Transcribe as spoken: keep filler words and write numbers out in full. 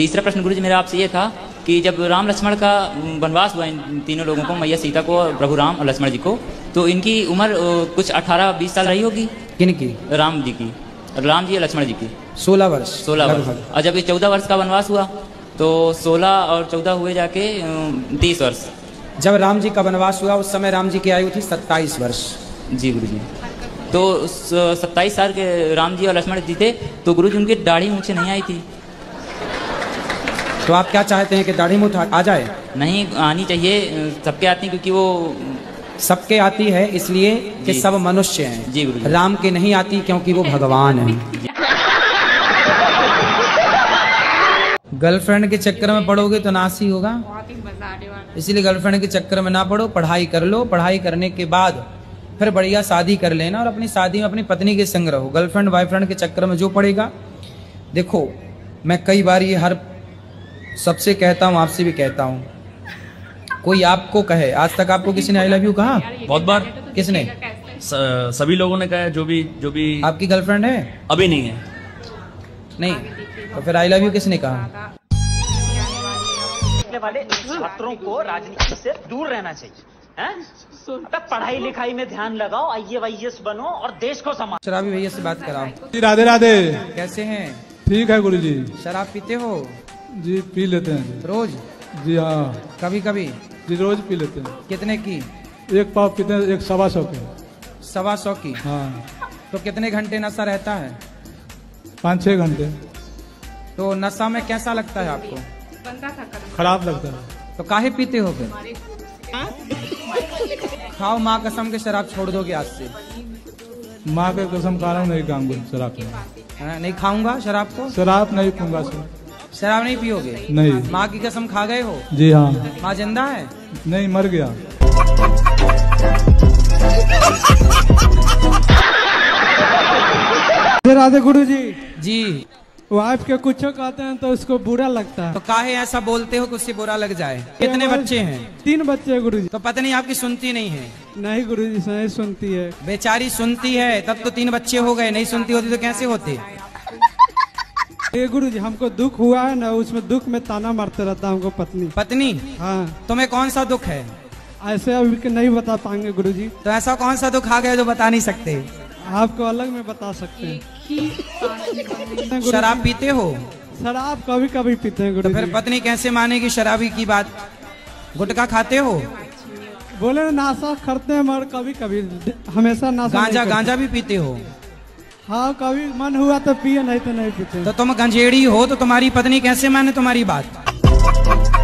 तीसरा प्रश्न गुरु जी मेरा आपसे ये था कि जब राम लक्ष्मण का वनवास हुआ इन तीनों लोगों को, मैया सीता को, प्रभु राम और लक्ष्मण जी को, तो इनकी उम्र कुछ अठारह बीस साल रही होगी। किनकी? राम जी की, राम जी और लक्ष्मण जी की। सोलह वर्ष। सोलह वर्ष। और जब ये चौदह वर्ष का वनवास हुआ तो सोलह और चौदह हुए जाके तीस वर्ष। जब राम जी का वनवास हुआ उस समय राम जी की आयु थी सत्ताईस वर्ष। जी गुरु जी। तो सत्ताईस साल के राम जी और लक्ष्मण जी थे। तो गुरु जी उनकी दाढ़ी मुझसे नहीं आई थी। तो आप क्या चाहते हैं कि दाढ़ी मुझ आ जाए? नहीं, आनी चाहिए, सबके आती, क्योंकि वो सबके आती है इसलिए कि सब मनुष्य हैं। जी गुरु। राम के नहीं आती क्योंकि वो भगवान है। गर्लफ्रेंड के चक्कर में पड़ोगे तो नासी होगा, इसलिए गर्लफ्रेंड के चक्कर में ना पड़ो, पढ़ाई कर लो। पढ़ाई करने के बाद फिर बढ़िया शादी कर लेना और अपनी शादी में अपनी पत्नी के संग रहो। गर्लफ्रेंड बॉयफ्रेंड के चक्कर में जो पड़ेगा, देखो मैं कई बार ये हर सबसे कहता हूँ, आपसे भी कहता हूँ, कोई आपको कहे, आज तक आपको किसी ने आई लव यू कहा? बहुत बार। किसने? सभी लोगों ने कहा, जो भी जो भी। आपकी गर्लफ्रेंड है? अभी नहीं है। नहीं, तो फिर आई लव यू किसने कहा? वाले छात्रों को राजनीति से दूर रहना चाहिए, हैं? तब पढ़ाई लिखाई में ध्यान लगाओ, आई ए एस बनो और देश को संभालो। शराबी भैया से बात कराओ। राधे राधे। कैसे हैं? ठीक है गुरु जी। शराब पीते हो? जी पी लेते हैं। रोज? जी हाँ, कभी कभी। जी रोज पी लेते हैं। कितने की? एक पाव पीते हैं, एक सवा सौ की। सवा सौ की? हाँ। तो कितने घंटे नशा रहता है? पाँच छः घंटे। तो नशा में कैसा लगता है आपको? खराब लगता है। तो काहे पीते हो फिर? खाओ माँ कसम के, शराब छोड़ दोगे आज से? माँ के कसम खा रहा हूँ, नहीं खाऊंगा शराब। नहीं खाऊंगा शराब को? शराब नहीं पीऊंगा सर। शराब नहीं पियोगे? नहीं। माँ की कसम खा गए हो? जी हाँ। माँ जिंदा है? नहीं, मर गया। राधे गुरु जी। जी। वाइफ के कुछ कहते हैं तो उसको बुरा लगता है। तो काहे ऐसा बोलते हो कि उससे बुरा लग जाए? कितने बच्चे हैं? तीन बच्चे हैं गुरुजी। तो पत्नी आपकी सुनती नहीं है? नहीं गुरुजी, नहीं सुनती है। बेचारी सुनती है तब तो तीन बच्चे हो गए, नहीं सुनती होती तो कैसे होते? ये गुरुजी हमको दुख हुआ है ना, उसमें दुख में ताना मारते रहता है हमको पत्नी। पत्नी? हाँ। तुम्हें कौन सा दुख है? ऐसे अभी नहीं बता पाएंगे गुरु जी। तो ऐसा कौन सा दुख आ गया जो बता नहीं सकते? आपको अलग में बता सकते हैं। शराब पीते हो? शराब कभी कभी पीते हैं। तो फिर पत्नी कैसे मानेगी शराबी की बात? गुटखा खाते हो? बोले नशा करते हैं मगर कभी कभी, हमेशा नशा। गांजा? गांजा भी पीते हो? हाँ, कभी मन हुआ तो पिए, नहीं तो नहीं पीते। तो तुम गंजेड़ी हो, तो तुम्हारी पत्नी कैसे माने तुम्हारी बात?